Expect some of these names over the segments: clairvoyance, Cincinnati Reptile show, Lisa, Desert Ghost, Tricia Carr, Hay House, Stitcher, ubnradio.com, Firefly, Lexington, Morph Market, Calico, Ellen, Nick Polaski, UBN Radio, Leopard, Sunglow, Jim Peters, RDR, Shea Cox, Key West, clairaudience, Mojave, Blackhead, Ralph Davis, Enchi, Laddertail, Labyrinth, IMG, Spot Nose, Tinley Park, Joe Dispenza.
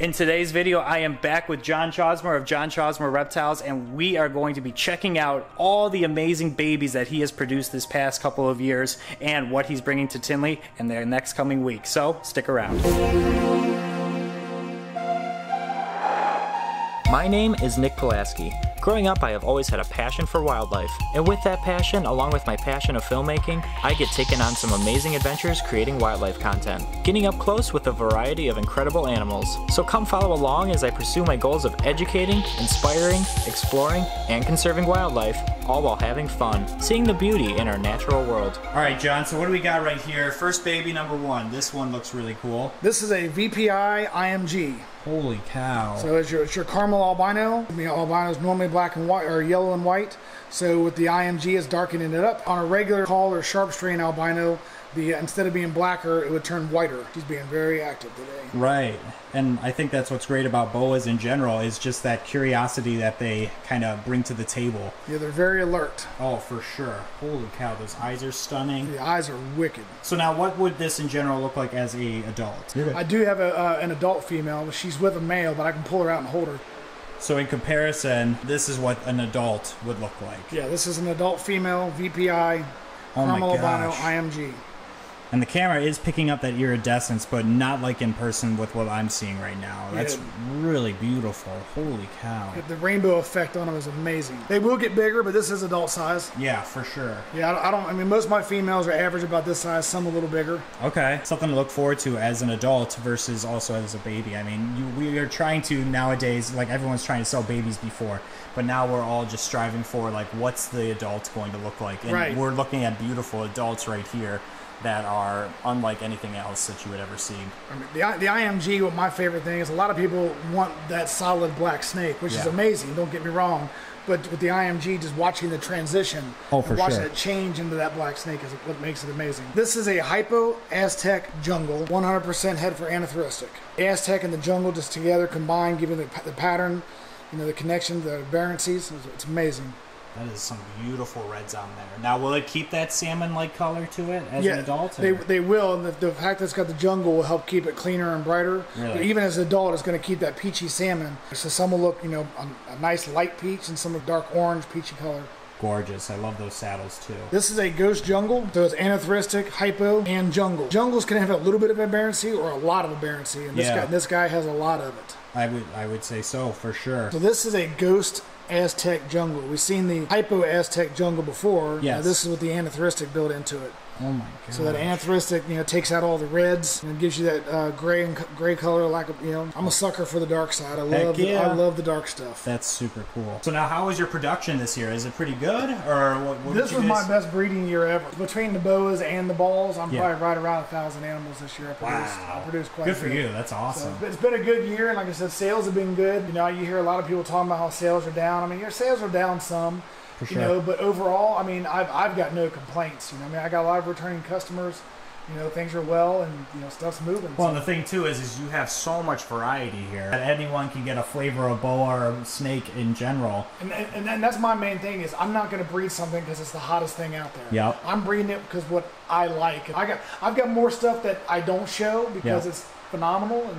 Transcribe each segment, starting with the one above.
In today's video, I am back with John Chausmer of John Chausmer Reptiles, and we are going to be checking out all the amazing babies that he has produced this past couple of years and what he's bringing to Tinley in the next coming week. So stick around. My name is Nick Polaski. Growing up, I have always had a passion for wildlife, and with that passion, along with my passion of filmmaking, I get taken on some amazing adventures creating wildlife content, getting up close with a variety of incredible animals. So come follow along as I pursue my goals of educating, inspiring, exploring, and conserving wildlife, all while having fun, seeing the beauty in our natural world. Alright John, so what do we got right here? First baby number one. This one looks really cool. This is a VPI IMG. Holy cow. So it's your caramel albino. I mean, albino is normally black and white or yellow and white. So with the IMG, it's darkening it up. On a regular call or sharp strain albino, instead of being blacker, it would turn whiter. He's being very active today. Right. And I think that's what's great about boas in general is just that curiosity that they kind of bring to the table. Yeah, they're very alert. Oh, for sure. Holy cow, those eyes are stunning. The eyes are wicked. So now what would this in general look like as an adult? I do have an adult female. She's with a male, but I can pull her out and hold her. So in comparison, this is what an adult would look like. Yeah, this is an adult female, VPI, caramel albino, IMG. And the camera is picking up that iridescence, but not like in person with what I'm seeing right now. That's really beautiful. Holy cow. The rainbow effect on them is amazing. They will get bigger, but this is adult size. Yeah, for sure. Yeah, I mean, most of my females are average about this size, some a little bigger. Okay. Something to look forward to as an adult versus also as a baby. I mean, we are trying to nowadays, like everyone's trying to sell babies before, but now we're all just striving for, like, what's the adult going to look like? And we're looking at beautiful adults right here that are unlike anything else that you would ever see. I mean, the IMG, well, my favorite thing is a lot of people want that solid black snake, which is amazing, don't get me wrong. But with the IMG, just watching the transition, watching it change into that black snake is what makes it amazing. This is a hypo Aztec jungle, 100% head for anathoristic. Aztec and the jungle just together combined, giving the pattern, you know, the connection, the aberrancies, it's amazing. That is some beautiful reds on there. Now, will it keep that salmon-like color to it as an adult? Or? They will, and the fact that it's got the jungle will help keep it cleaner and brighter. Really? But even as an adult, it's going to keep that peachy salmon. So some will look, you know, a nice light peach, and some a dark orange, peachy color. Gorgeous. I love those saddles, too. This is a ghost jungle, so it's anathoristic, hypo, and jungle. Jungles can have a little bit of aberrancy or a lot of aberrancy, and this guy has a lot of it. I would say so, for sure. So this is a ghost Aztec jungle. We've seen the hypo Aztec jungle before. Yes. Now this is with the anathoristic built into it. Oh my god. So that anathoristic, you know, takes out all the reds and gives you that gray color. Like, you know, I'm a sucker for the dark side. I love the dark stuff. That's super cool. So now, how was your production this year? Is it pretty good, or what this was my best breeding year ever. Between the boas and the balls, I'm probably right around 1,000 animals this year. I produced quite a bit. Good for you. That's awesome. So it's been a good year, and like I said, sales have been good. You know, you hear a lot of people talking about how sales are down. I mean, your sales are down some. You know, but overall, I mean, I've got no complaints. You know, I mean, I got a lot of returning customers. You know, things are well, and you know, stuff's moving. Well, and the thing too is you have so much variety here that anyone can get a flavor of boa or snake in general. And that's my main thing is I'm not going to breed something because it's the hottest thing out there. Yep. I'm breeding it because what I like. I've got more stuff that I don't show because it's phenomenal. And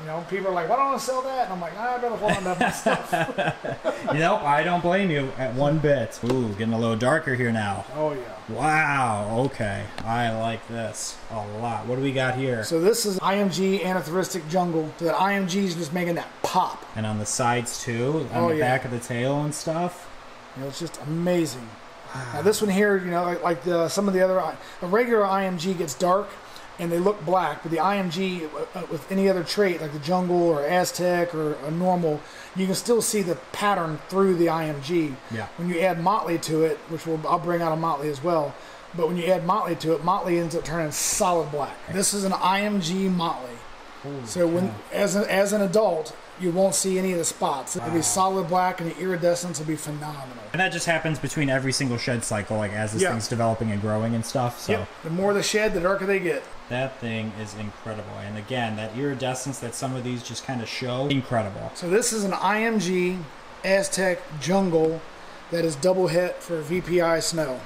you know, people are like, why don't I sell that? And I'm like, I'd rather hold on to my stuff. You know, I don't blame you at one bit. Ooh, getting a little darker here now. Oh, yeah. Wow. Okay. I like this a lot. What do we got here? So this is IMG anathoristic jungle. So that IMG is just making that pop. And on the sides, too. On the back of the tail and stuff. You know, it's just amazing. Wow. Now, this one here, you know, like some of the other... A regular IMG gets dark. And they look black, but the IMG, with any other trait, like the jungle or Aztec or a normal, you can still see the pattern through the IMG. Yeah. When you add Motley to it, which I'll bring out a Motley as well, but when you add Motley to it, Motley ends up turning solid black. This is an IMG Motley. Holy so when God. As an adult, you won't see any of the spots. It'll be solid black, and the iridescence will be phenomenal. And that just happens between every single shed cycle, like as this thing's developing and growing and stuff. So the more the shed, the darker they get. That thing is incredible. And again, that iridescence that some of these just kind of show, incredible. So this is an IMG Aztec jungle that is double hit for VPI snow.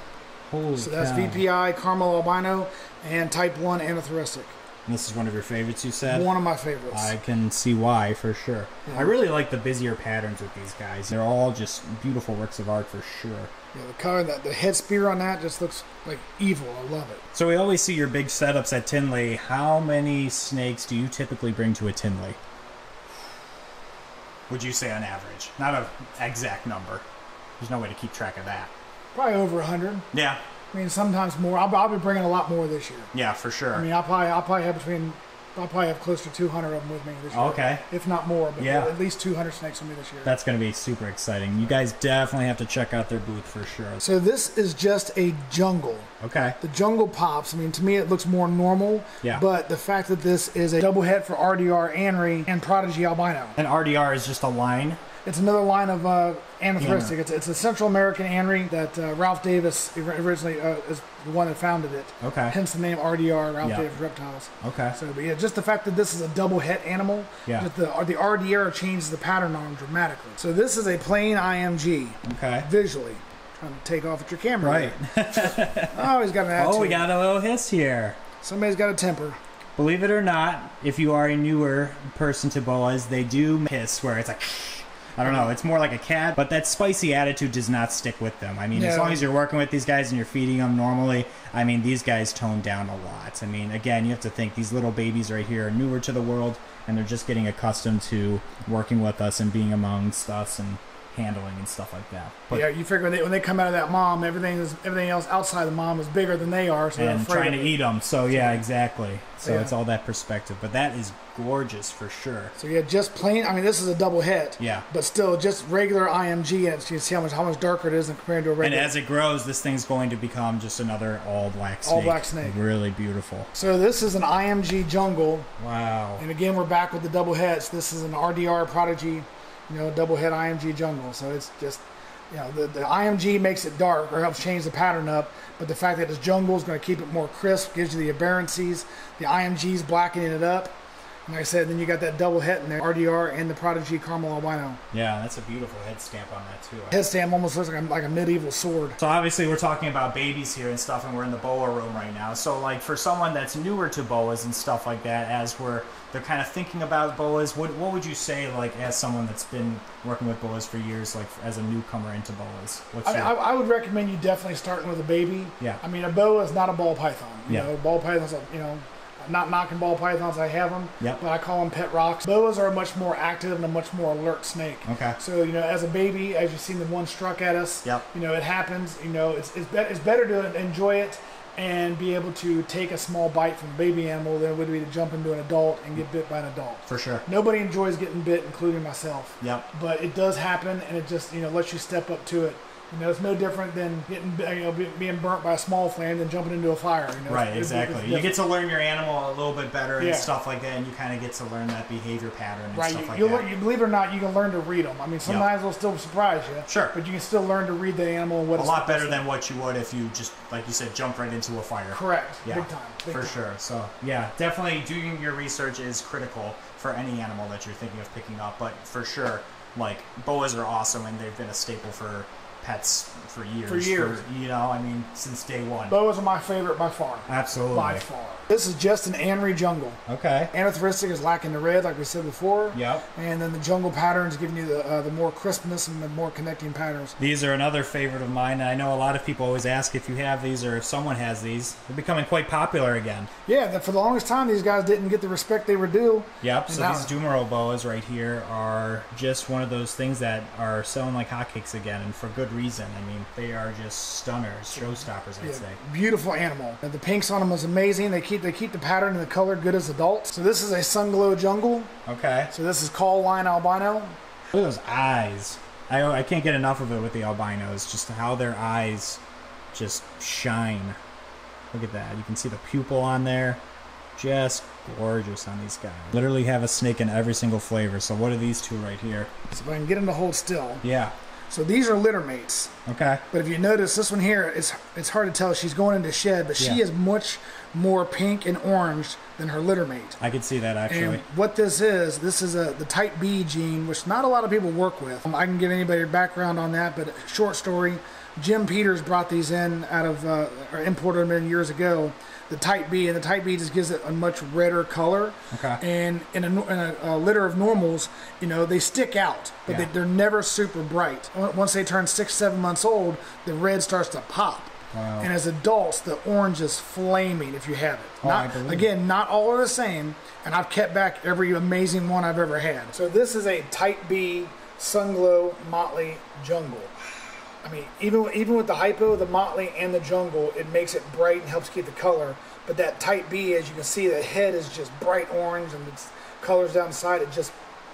Holy cow. That's VPI caramel albino and type 1 anathoristic. And this is one of your favorites, you said? One of my favorites. I can see why, for sure. Yeah. I really like the busier patterns with these guys. They're all just beautiful works of art, for sure. Yeah, the color, the head spear on that just looks like evil. I love it. So we always see your big setups at Tinley. How many snakes do you typically bring to a Tinley? Would you say on average? Not an exact number. There's no way to keep track of that. Probably over 100. Yeah. I mean, sometimes more. I'll be bringing a lot more this year. Yeah, for sure. I mean, I'll probably have close to 200 of them with me this year. Okay. If not more, but yeah, at least 200 snakes with me this year. That's going to be super exciting. You guys definitely have to check out their booth for sure. So this is just a jungle. Okay. The jungle pops. I mean, to me, it looks more normal. Yeah. But the fact that this is a double head for RDR, Anri, and Prodigy Albino. And RDR is just a line. It's another line of Anathoristic. Yeah. It's a Central American Anri that Ralph Davis originally is the one that founded it. Okay. Hence the name RDR, Ralph Davis Reptiles. Okay. So but yeah, just the fact that this is a double head animal. Yeah. That the RDR changes the pattern on dramatically. So this is a plain IMG. Okay. Visually, trying to take off at your camera. Right. Oh, he's got an attitude. Oh, we got a little hiss here. Somebody's got a temper. Believe it or not, if you are a newer person to boas, they do hiss where it's like. I don't know. It's more like a cat, but that spicy attitude does not stick with them. I mean, as long as you're working with these guys and you're feeding them normally, I mean, these guys tone down a lot. I mean, again, you have to think these little babies right here are newer to the world, and they're just getting accustomed to working with us and being amongst us and handling and stuff like that. But yeah, you figure when they come out of that mom, everything else outside the mom is bigger than they are, so they're afraid trying to eat them. So yeah, exactly. So it's all that perspective. But that is gorgeous for sure. So yeah, just plain. I mean, this is a double head. Yeah. But still, just regular IMG, and you see how much darker it is than compared to a regular. And as it grows, this thing's going to become just another all black snake. All black snake. Really beautiful. So this is an IMG jungle. Wow. And again, we're back with the double heads. This is an RDR Prodigy. You know, double head IMG jungle. So it's just, you know, the IMG makes it dark or helps change the pattern up, but the fact that it's jungle is going to keep it more crisp, gives you the aberrancies. The IMG's blackening it up. And like I said, then you got that double head in there, RDR and the Prodigy Caramel Albino. Yeah, that's a beautiful head stamp on that too. Head stamp almost looks like a medieval sword. So obviously we're talking about babies here and stuff, and we're in the boa room right now. So like for someone that's newer to boas and stuff like that, as they're kind of thinking about boas, what would you say, like as someone that's been working with boas for years, like as a newcomer into boas? I would recommend you definitely starting with a baby. Yeah. I mean, a boa is not a ball python. You know, ball pythons are, you know, not knocking ball pythons, I have them, but I call them pet rocks. Boas are much more active and a much more alert snake. Okay. So, you know, as a baby, as you've seen the one struck at us, you know, it happens, you know, it's better to enjoy it and be able to take a small bite from a baby animal than it would be to jump into an adult and get bit by an adult. For sure. Nobody enjoys getting bit, including myself. But it does happen, and it just, you know, lets you step up to it. You know, it's no different than being burnt by a small flame than jumping into a fire. You know? Right, exactly. You get to learn your animal a little bit better and stuff like that, and you kind of get to learn that behavior pattern and stuff like that. You, believe it or not, you can learn to read them. I mean, sometimes they'll still surprise you. Sure. But you can still learn to read the animal. And what a lot better than what you would if you just, like you said, jump right into a fire. Correct. Yeah. Big time. Big time. Sure. So, yeah, definitely doing your research is critical for any animal that you're thinking of picking up. But for sure, like, boas are awesome, and they've been a staple for pets for years. You know, I mean, since day one. Boas are my favorite by far. Absolutely. By far. This is just an Anri jungle. Okay. Anathoristic is lacking the red, like we said before. Yep. And then the jungle patterns giving you the more crispness and the more connecting patterns. These are another favorite of mine. I know a lot of people always ask if you have these or if someone has these. They're becoming quite popular again. Yeah, for the longest time, these guys didn't get the respect they were due. Yep. So these Dumero boas right here are just one of those things that are selling like hotcakes again, and for good reason. I mean, they are just stunners, showstoppers, I'd say. Beautiful animal. The pinks on them is amazing. They keep the pattern and the color good as adults. So this is a Sunglow jungle. Okay. So this is call line albino. Look at those eyes. I can't get enough of it with the albinos. Just how their eyes just shine. Look at that. You can see the pupil on there. Just gorgeous on these guys. Literally have a snake in every single flavor. So what are these two right here? So if I can get them to hold still. Yeah. So these are litter mates. Okay. But if you notice, this one here, it's hard to tell. She's going into shed, but she is much more pink and orange than her litter mate. I can see that, actually. And what this is the type B gene, which not a lot of people work with. I can give anybody a background on that, but short story, Jim Peters brought these in out of, or imported them in years ago, the Type B, and the Type B just gives it a much redder color. Okay. And in a litter of normals, you know, they stick out, but yeah, they're never super bright. Once they turn 6-7 months old, the red starts to pop. Wow. And as adults, the orange is flaming if you have it. Oh, not, again, not all are the same, and I've kept back every amazing one I've ever had. So this is a Type B Sunglow Motley Jungle. I mean, even with the hypo, the Motley, and the Jungle, it makes it bright and helps keep the color. But that Type B, as you can see, the head is just bright orange, and the colors down the side, it just...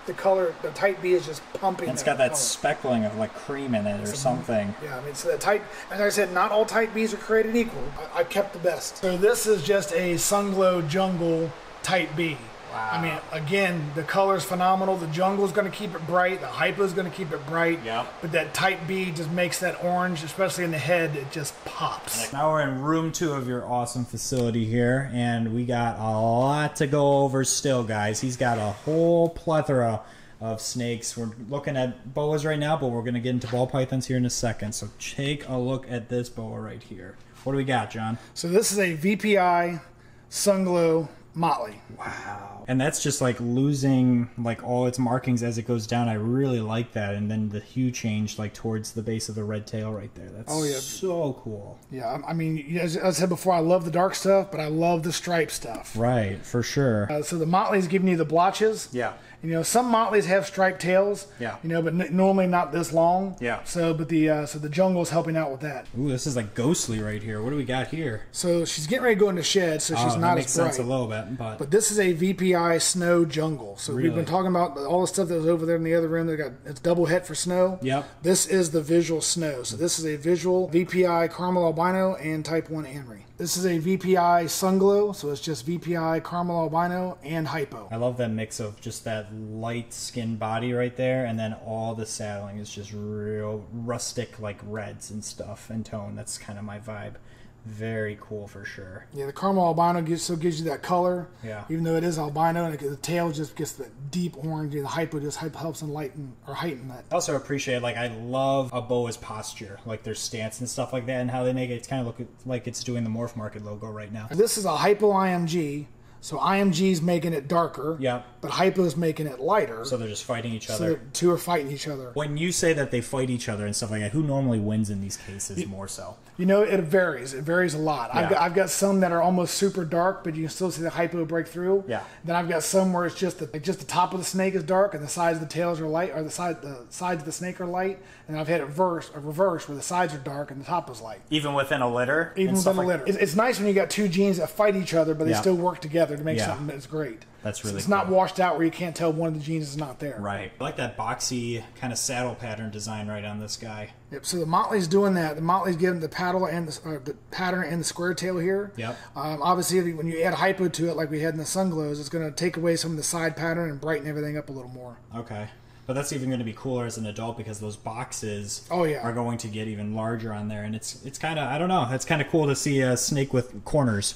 the color, the Type B is just pumping. And it's got that color speckling of like cream in it or something. Yeah, I mean, so the Type, as I said, not all Type Bs are created equal. I kept the best. So this is just a Sunglow Jungle Type B. Wow. I mean, again, the color's phenomenal. The Jungle's going to keep it bright. The Hypo's going to keep it bright. Yeah. But that Type B just makes that orange, especially in the head, it just pops. Now we're in room 2 of your awesome facility here, and we got a lot to go over still, guys. He's got a whole plethora of snakes. We're looking at boas right now, but we're going to get into ball pythons here in a second. So take a look at this boa right here. What do we got, John? So this is a VPI Sunglow Motley. Wow. And that's just like losing like all its markings as it goes down. I really like that. And then the hue change like towards the base of the red tail right there. That's so cool. Yeah, I mean, as I said before, I love the dark stuff, but I love the stripe stuff. Right, for sure. So the Motley's giving you the blotches. Yeah. You know, some Motleys have striped tails. Yeah. You know, but normally not this long. Yeah. So, but the so the Jungle's helping out with that. Ooh, this is like ghostly right here. What do we got here? So she's getting ready to go in the shed, so she's not as bright. Makes sense a little bit, but this is a VPI Snow Jungle. So really, we've been talking about all the stuff that was over there in the other room. They got it's double head for snow. Yep. This is the visual snow. So this is a visual VPI Caramel Albino and Type 1 Amory. This is a VPI Sunglow, so it's just VPI Caramel Albino and Hypo. I love that mix of just that light skin body right there, and then all the saddling is just real rustic, like reds and stuff and tone. That's kind of my vibe. Very cool for sure. Yeah, the caramel albino still gives you that color. Yeah, even though it is albino, and the tail just gets the deep orange, and the hypo just helps enlighten or heighten that. I also appreciate, like, I love a boa's posture, like their stance and stuff like that, and how they make it. It's kind of look like it's doing the Morph Market logo right now. This is a hypo IMG. So IMG's making it darker, yeah, but Hypo's making it lighter. So they're just fighting each other. So two are fighting each other. When you say that they fight each other and stuff like that, who normally wins in these cases more so? You know, it varies. It varies a lot. Yeah. I've got some that are almost super dark, but you can still see the Hypo break through. Yeah. Then I've got some where it's just the top of the snake is dark and the sides of the tails are light, or the sides of the snake are light. And I've had it reverse where the sides are dark and the top is light. Even within a litter. Even within a litter. It's nice when you got two genes that fight each other, but they still work together to make something that's great. That's really cool. It's not washed out where you can't tell one of the genes is not there. Right. I like that boxy kind of saddle pattern design right on this guy. Yep. So the Motley's doing that. The Motley's giving the paddle and the pattern and the square tail here. Yep. Obviously, when you add hypo to it, like we had in the Sunglows, it's going to take away some of the side pattern and brighten everything up a little more. Okay. But that's even going to be cooler as an adult because those boxes are going to get even larger on there, and it's kind of, I don't know, it's kind of cool to see a snake with corners,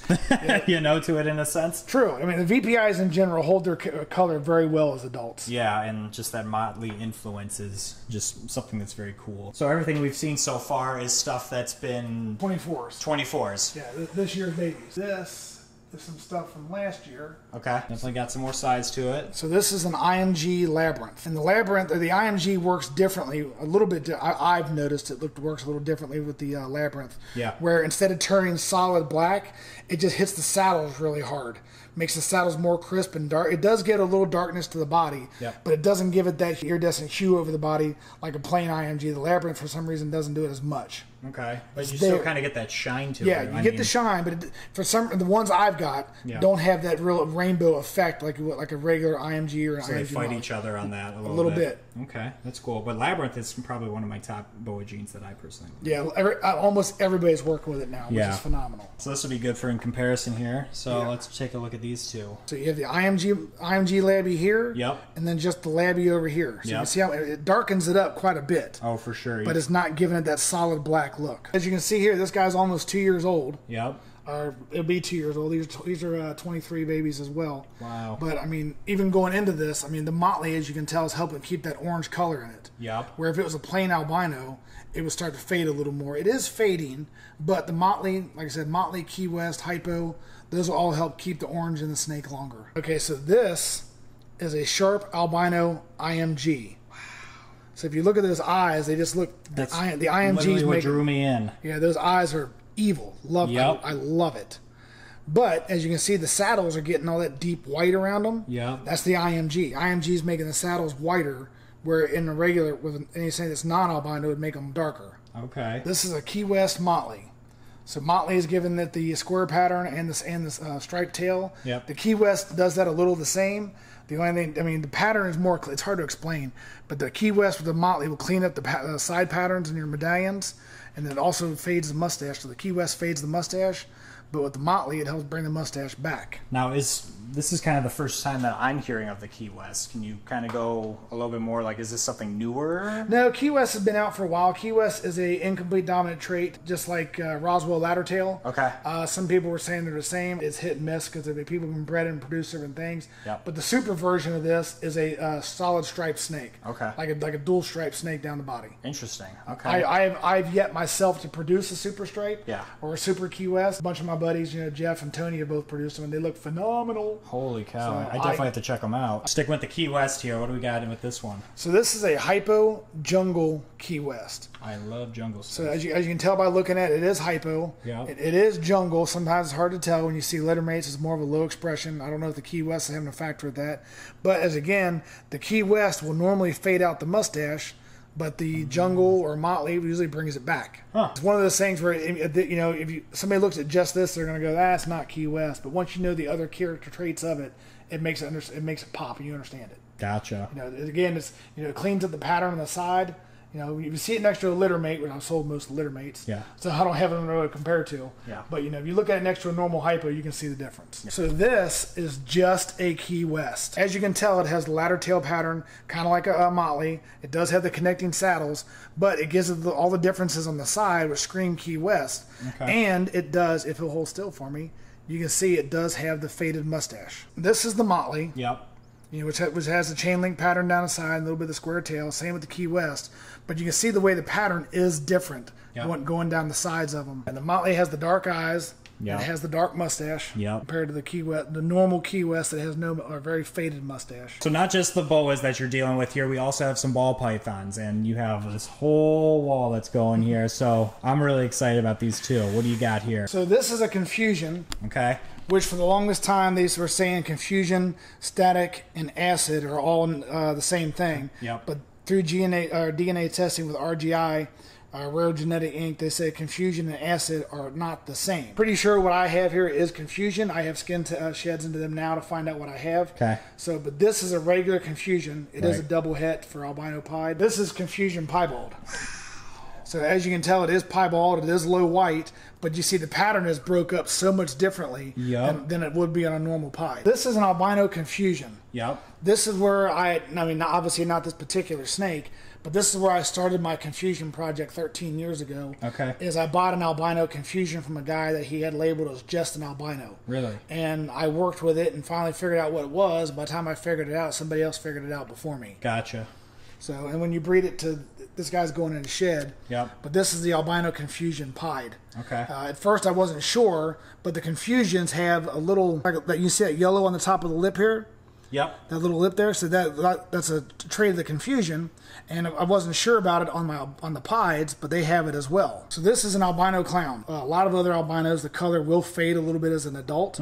you know, to it in a sense. True. I mean, the VPIs in general hold their color very well as adults. Yeah, and just that Motley influence is just something that's very cool. So everything we've seen so far is stuff that's been 24s. Yeah, this year's babies. Some stuff from last year. Okay. Definitely got some more size to it. So this is an IMG Labyrinth. And the Labyrinth, or the IMG works differently, a little bit. I've noticed it works a little differently with the Labyrinth. Yeah. Where instead of turning solid black, it just hits the saddles really hard. Makes the saddles more crisp and dark. It does get a little darkness to the body, but it doesn't give it that iridescent hue over the body like a plain IMG. The Labyrinth, for some reason, doesn't do it as much. Okay. But you still kind of get that shine to it. Yeah, you get the shine, but for some, the ones I've got don't have that real rainbow effect like a regular IMG or an IMG. So they fight each other on that a little bit. Okay, that's cool. But Labyrinth is probably one of my top boa genes that I personally like. Yeah, almost everybody's working with it now, which is phenomenal. So this would be good for in comparison here. So let's take a look at these two. So you have the IMG Labby here, and then just the Labby over here. So you can see how it darkens it up quite a bit. Oh, for sure. But it's not giving it that solid black look. As you can see here, this guy's almost 2 years old. Yep. it'll be 2 years old. These are 23 babies as well. Wow. But I mean, even going into this, I mean, the Motley, as you can tell, is helping keep that orange color in it. Yep. Where if it was a plain albino, it would start to fade a little more. It is fading, but the Motley, like I said, Motley, Key West, Hypo, those will all help keep the orange in the snake longer. Okay, so this is a sharp albino IMG. Wow. So if you look at those eyes, they just look. The IMGs what drew me in. Yeah, those eyes are evil. Love. Yep. I love it. But as you can see, the saddles are getting all that deep white around them. Yeah. That's the IMG. IMG's making the saddles whiter, where in a regular with anything that's non-albino would make them darker. Okay. This is a Key West Motley. So Motley is given that the square pattern and this striped tail. Yep. The Key West does that a little the same. The only thing, I mean, the pattern is more, it's hard to explain, but the Key West with the Motley will clean up the side patterns in your medallions, and then it also fades the mustache. So the Key West fades the mustache, but with the Motley, it helps bring the mustache back. Now, this is kind of the first time that I'm hearing of the Key West. Can you kind of go a little bit more, like, is this something newer? No, Key West has been out for a while. Key West is a incomplete dominant trait, just like Roswell Laddertail. Okay. Some people were saying they're the same. It's hit and miss because people have been bred and produced different things. Yep. But the super version of this is a solid striped snake. Okay. Like a dual striped snake down the body. Interesting. Okay. I've yet myself to produce a super stripe. Yeah. Or a super Key West. A bunch of my buddies, you know, Jeff and Tony have both produced them, and they look phenomenal. Holy cow. So I definitely have to check them out. Stick with the Key West here. What do we got in with this one? So this is a Hypo Jungle Key West. I love jungle stuff. So as you can tell by looking at it, it is hypo. Yeah. It is jungle. Sometimes it's hard to tell when you see lettermates. It's more of a low expression. I don't know if the Key West is having a factor with that. But as again, the Key West will normally fade out the mustache, but the jungle or Motley usually brings it back. Huh. It's one of those things where, you know, if somebody looks at just this, they're going to go, that's not Key West. But once you know the other character traits of it, it makes it pop and you understand it. Gotcha. You know, again, it cleans up the pattern on the side. You know, you see it next to a littermate, which I've sold most littermates. Yeah. So I don't have them to compare to. Yeah. But, you know, if you look at it next to a normal hypo, you can see the difference. Yeah. So this is just a Key West. As you can tell, it has the ladder tail pattern, kind of like a Motley. It does have the connecting saddles, but it gives it all the differences on the side, which scream Key West. Okay. And it does, if it'll hold still for me, you can see it does have the faded mustache. This is the Motley. Yep. You know, which has the chain link pattern down the side, a little bit of the square tail, same with the Key West. But you can see the way the pattern is different. Yep. Going down the sides of them. And the Motley has the dark eyes. Yep. It has the dark mustache. Yep. Compared to the Key West, the normal Key West that has no or very faded mustache. So not just the boas that you're dealing with here, we also have some ball pythons, and you have this whole wall that's going here. So I'm really excited about these two. What do you got here? So this is a confusion. Okay. Which for the longest time these were saying confusion, static, and acid are all the same thing. Yep. But through DNA testing with RGI, Rare Genetic Inc., they say confusion and acid are not the same. Pretty sure what I have here is confusion. I have skin sheds into them now to find out what I have. Okay. So, but this is a regular confusion. It is a double hit for albino pied. This is confusion piebald. So as you can tell, it is piebald, it is low white, but you see the pattern is broke up so much differently. Yep. than it would be on a normal pie. This is an albino confusion. Yep. This is where I mean, obviously not this particular snake, but this is where I started my confusion project 13 years ago. Okay. Is I bought an albino confusion from a guy that he had labeled as just an albino. Really? And I worked with it and finally figured out what it was. By the time I figured it out, somebody else figured it out before me. Gotcha. So, and when you breed it to, this guy's going in a shed. Yep. But this is the albino confusion pied. Okay. At first I wasn't sure, but the confusions have a little, like you see that yellow on the top of the lip here? Yep. That little lip there. So that's a trait of the confusion. And I wasn't sure about it on the pieds, but they have it as well. So this is an albino clown. A lot of other albinos, the color will fade a little bit as an adult,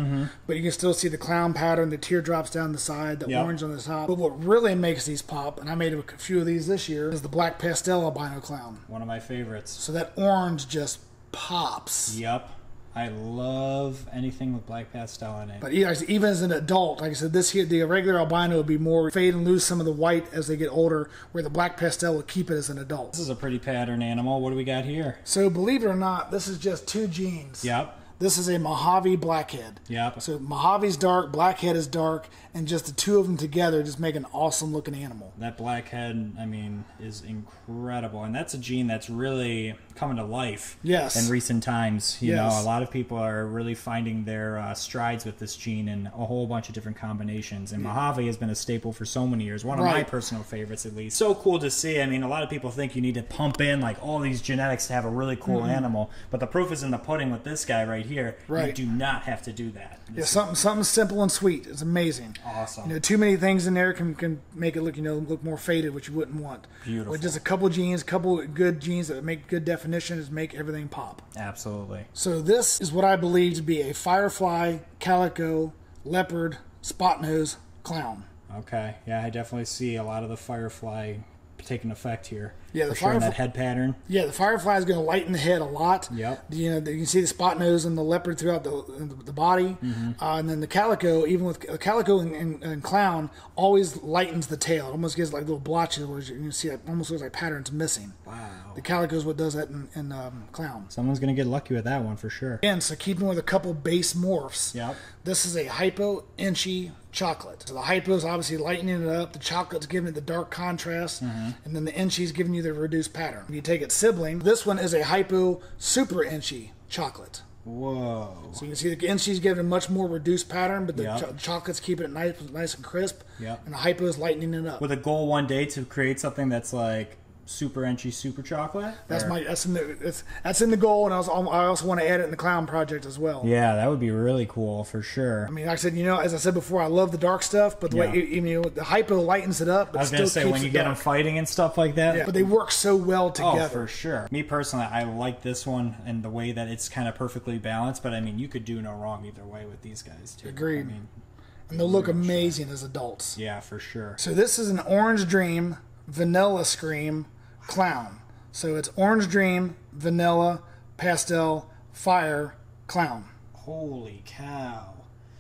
but you can still see the clown pattern, the teardrops down the side, the orange on the top. But what really makes these pop, and I made a few of these this year, is the black pastel albino clown. One of my favorites. So that orange just pops. Yep. I love anything with black pastel in it. But even as an adult, like I said, this here, the regular albino would be more fade and lose some of the white as they get older, where the black pastel will keep it as an adult. This is a pretty pattern animal. What do we got here? So believe it or not, this is just two genes. Yep. This is a Mojave Blackhead. Yep. So Mojave's dark, Blackhead is dark, and just the two of them together just make an awesome looking animal. That blackhead, I mean, is incredible, and that's a gene that's really coming to life. Yes. In recent times, you know, a lot of people are really finding their strides with this gene in a whole bunch of different combinations. And Mojave has been a staple for so many years. One of my personal favorites, at least. So cool to see. I mean, a lot of people think you need to pump in like all these genetics to have a really cool animal, but the proof is in the pudding with this guy right here. Right. You do not have to do that. Yeah, something simple and sweet. It's amazing. Awesome. You know, too many things in there can make it look, you know, look more faded, which you wouldn't want. Beautiful. With just a couple of genes, a couple of good genes that make good definitions, make everything pop. Absolutely. So this is what I believe to be a Firefly, Calico, Leopard, Spot Nose, Clown. Okay. Yeah, I definitely see a lot of the Firefly taking effect here. Yeah, the Firefly, that head pattern. Yeah, the Firefly is going to lighten the head a lot. Yep. You know, you can see the Spot Nose and the Leopard throughout the body, and then the Calico. Even with Calico and Clown, always lightens the tail. It almost gives like little blotches where you can see it almost looks like patterns missing. Wow. The Calico is what does that in Clown. Someone's going to get lucky with that one for sure. And so keeping with a couple base morphs. Yep. This is a hypo Enchi chocolate. So the hypo is obviously lightening it up. The chocolate's giving it the dark contrast, and then the Enchi's giving you the reduced pattern. If you take its sibling, this one is a hypo super Enchi chocolate. Whoa. So you can see the Enchi's giving a much more reduced pattern, but the chocolate's keeping it nice and crisp, and the hypo is lightening it up. With a goal one day to create something that's like super Enchi super chocolate? That's that's in the goal, and I also want to add it in the Clown project as well. Yeah, that would be really cool for sure. I mean, like I said, you know, as I said before, I love the dark stuff, but the way the hypo lightens it up. But I was going to say, when you get them fighting and stuff like that, but they work so well together. Oh, for sure. Me personally, I like this one and the way that it's kind of perfectly balanced. But I mean, you could do no wrong either way with these guys too. Agreed. I mean, and they'll look amazing as adults. Yeah, for sure. So this is an Orange Dream Vanilla Scream Clown. So it's Orange Dream, Vanilla, Pastel, Fire, Clown. Holy cow.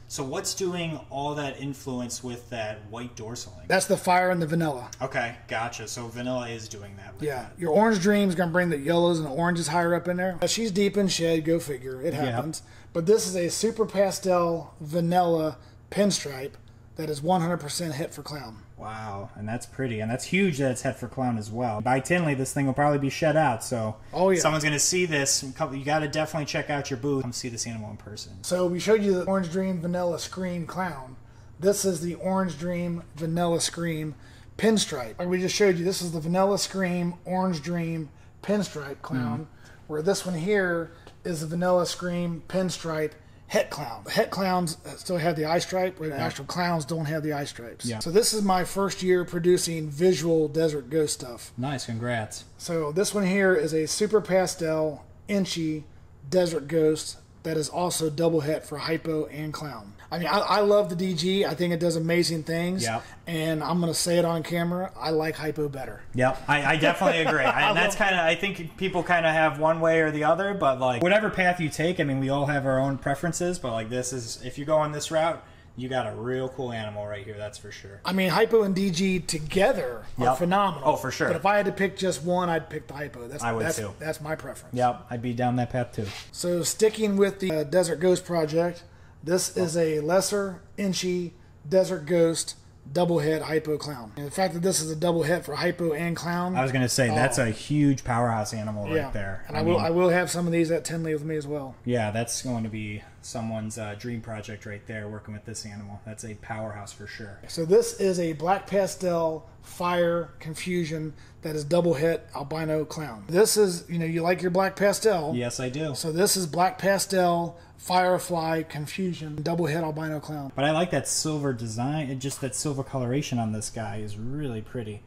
So what's doing all that influence with that white dorsal link? That's the Fire and the Vanilla. Okay, gotcha. So Vanilla is doing that. Yeah, your Orange Dream is going to bring the yellows and the oranges higher up in there. She's deep in shed, go figure. It happens. But this is a Super Pastel Vanilla Pinstripe that is 100% het for Clown. Wow, and that's pretty, and that's huge that it's het for Clown as well. By Tinley, this thing will probably be shed out, so someone's going to see this. You got to definitely check out your booth. Come see this animal in person. So we showed you the Orange Dream Vanilla Scream Clown. This is the Orange Dream Vanilla Scream Pinstripe. Like we just showed you, this is the Vanilla Scream Orange Dream Pinstripe Clown, where this one here is the Vanilla Scream Pinstripe Het Clown. The Het Clowns still have the eye stripe, where the actual Clowns don't have the eye stripes. Yeah. So this is my first year producing visual Desert Ghost stuff. Nice, congrats. So this one here is a Super Pastel Enchi Desert Ghost that is also double het for hypo and Clown. I mean, I love the DG. I think it does amazing things. Yeah. And I'm going to say it on camera. I like hypo better. Yep. I definitely agree. And that's kind of, I think people kind of have one way or the other, but like whatever path you take, I mean, we all have our own preferences, but like this is, if you go on this route, you got a real cool animal right here, that's for sure. I mean, hypo and DG together are phenomenal. Oh, for sure. But if I had to pick just one, I'd pick the hypo. I would too. That's my preference. Yep, I'd be down that path too. So sticking with the Desert Ghost project, this is a Lesser Enchi Desert Ghost double head hypo Clown. And the fact that this is a double head for hypo and Clown, I was going to say that's a huge powerhouse animal right there. And I will have some of these at Tinley with me as well. Yeah, that's going to be someone's dream project right there, working with this animal. That's a powerhouse for sure. So this is a Black Pastel Fire Confusion that is double head albino Clown. This is, you know, you like your Black Pastel. Yes, I do. So this is Black Pastel Firefly Confusion double head albino Clown. But I like that silver design, and just that silver coloration on this guy is really pretty.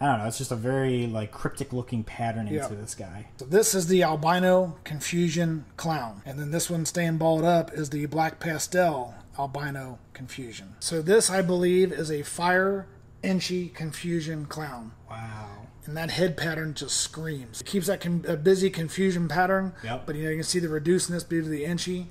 I don't know, it's just a very like cryptic looking pattern into this guy. So this is the albino Confusion Clown, and then this one staying balled up is the Black Pastel albino Confusion. So this I believe is a Fire Enchi Confusion Clown. Wow. And that head pattern just screams. It keeps that busy confusion pattern, but you know, you can see the reducedness due to the Enchi.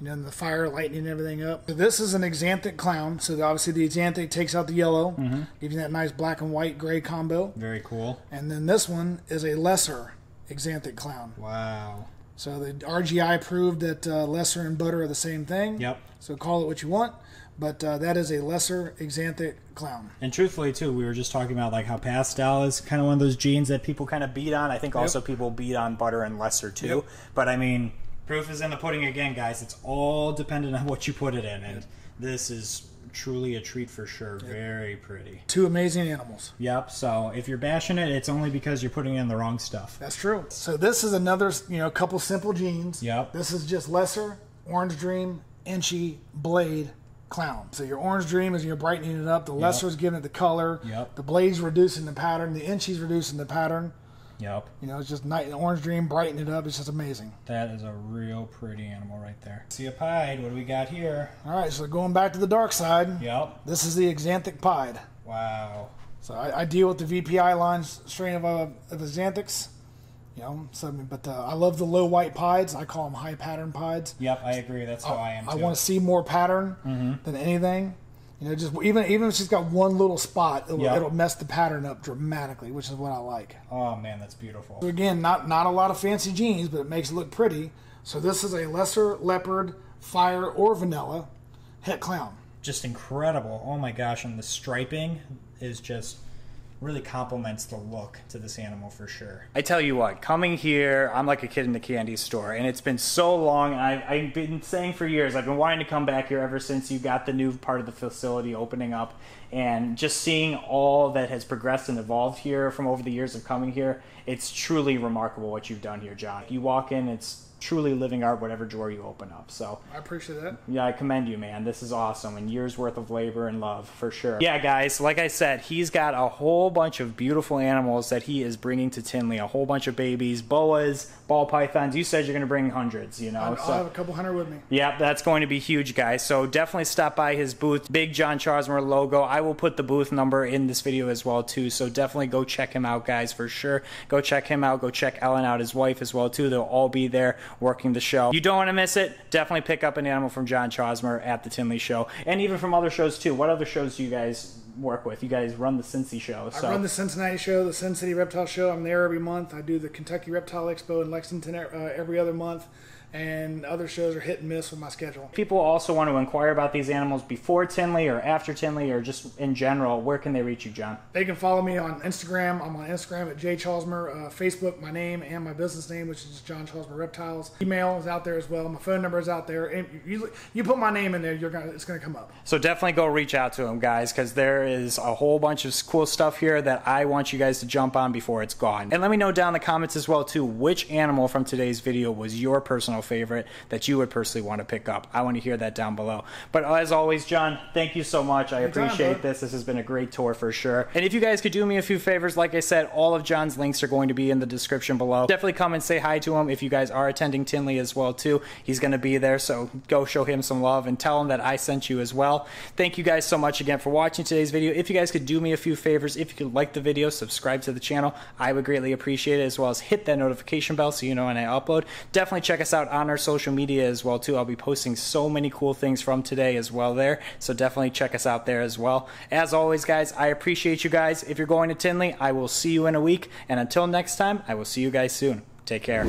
You know, and the fire lightening everything up. So this is an Xanthic Clown. So obviously the Xanthic takes out the yellow, giving that nice black and white gray combo. Very cool. And then this one is a Lesser Xanthic Clown. Wow. So the RGI proved that Lesser and Butter are the same thing. Yep. So call it what you want. But that is a lesser Xanthic clown. And truthfully, too, we were just talking about like how pastel is kind of one of those genes that people kind of beat on. I think also people beat on butter and lesser, too. Yep. But, I mean, proof is in the pudding again, guys. It's all dependent on what you put it in. And this is truly a treat for sure. Yep. Very pretty. Two amazing animals. Yep. So if you're bashing it, it's only because you're putting in the wrong stuff. That's true. So this is another, you know, couple simple genes. Yep. This is just lesser, Orange Dream, Enchi, Blade, clown. So your Orange Dream is you're brightening it up. The lesser is giving it the color. Yep. The Blade's reducing the pattern. The Enchi's reducing the pattern. Yep. You know, it's just night and Orange Dream brighten it up. It's just amazing. That is a real pretty animal right there. See a pied. What do we got here? All right, so going back to the dark side. Yep. This is the Xanthic pied. Wow. So I deal with the VPI line strain of the Xanthics. You know, so, but I love the low white pieds. I call them high pattern pieds. Yep, I agree. That's how I am. I want to see more pattern than anything. You know, just even if she's got one little spot, it'll mess the pattern up dramatically, which is what I like. Oh man, that's beautiful. So again, not a lot of fancy genes, but it makes it look pretty. So this is a lesser leopard, fire or vanilla, het clown. Just incredible. Oh my gosh, and the striping is just really complements the look to this animal for sure. I tell you what, coming here, I'm like a kid in the candy store, and it's been so long. I've been saying for years, I've been wanting to come back here ever since you got the new part of the facility opening up, and just seeing all that has progressed and evolved here from over the years of coming here, it's truly remarkable what you've done here, John. You walk in, it's truly living art, whatever drawer you open up. So I appreciate that. Yeah, I commend you, man. This is awesome, and years worth of labor and love for sure. Yeah, guys, like I said, he's got a whole bunch of beautiful animals that he is bringing to Tinley. A whole bunch of babies, boas, ball pythons. You said you're going to bring hundreds, you know. I'll have a couple hundred with me. Yeah, that's going to be huge, guys. So definitely stop by his booth. Big John Chausmer logo. I will put the booth number in this video as well too. So definitely go check him out, guys, for sure. Go check him out. Go check Ellen out, his wife, as well too. They'll all be there working the show. You don't want to miss it. Definitely pick up an animal from John Chausmer at the Tinley show, and even from other shows too. What other shows do you guys work with? You guys run the Cincy show. So I run the Cincinnati show, the Cincinnati Reptile show. I'm there every month. I do the Kentucky Reptile Expo in Lexington every other month, and other shows are hit and miss with my schedule. People also want to inquire about these animals before Tinley or after Tinley or just in general. Where can they reach you, John? They can follow me on Instagram. I'm on Instagram at jchausmer, Facebook, my name and my business name, which is John Chausmer Reptiles. Email is out there as well. My phone number is out there. And you put my name in there, it's going to come up. So definitely go reach out to them, guys, because there is a whole bunch of cool stuff here that I want you guys to jump on before it's gone. And let me know down in the comments as well, too, which animal from today's video was your personal favorite that you would personally want to pick up. I want to hear that down below. But as always, John, thank you so much. I appreciate this. This has been a great tour for sure. And if you guys could do me a few favors, like I said, all of John's links are going to be in the description below. Definitely come and say hi to him if you guys are attending Tinley as well too. He's going to be there, so go show him some love and tell him that I sent you as well. Thank you guys so much again for watching today's video. If you guys could do me a few favors, if you could like the video, subscribe to the channel, I would greatly appreciate it, as well as hit that notification bell so you know when I upload. Definitely check us out on our social media as well too. I'll be posting so many cool things from today as well there, so definitely check us out there as well. As always, guys, I appreciate you guys. If you're going to Tinley, I will see you in a week, and until next time, I will see you guys soon. Take care.